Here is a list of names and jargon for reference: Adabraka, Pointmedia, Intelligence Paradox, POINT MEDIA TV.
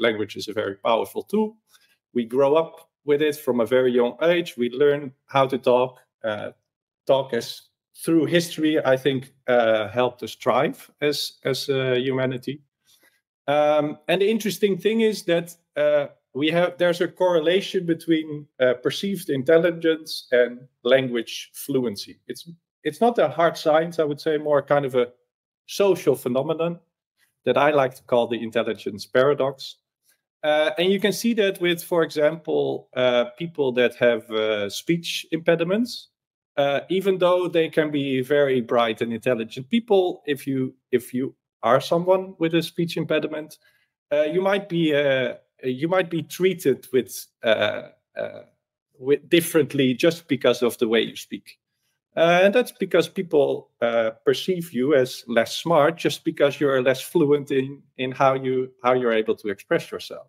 Language is a very powerful tool. We grow up with it from a very young age. We learn how to talk. Talk as through history, I think, helped us thrive as humanity. And the interesting thing is that there's a correlation between perceived intelligence and language fluency. It's not a hard science, I would say, more kind of a social phenomenon that I like to call the intelligence paradox. And you can see that with, for example, people that have speech impediments. Even though they can be very bright and intelligent people, if you are someone with a speech impediment, you might be treated with differently just because of the way you speak. And that's because people perceive you as less smart just because you're less fluent in how you're able to express yourself.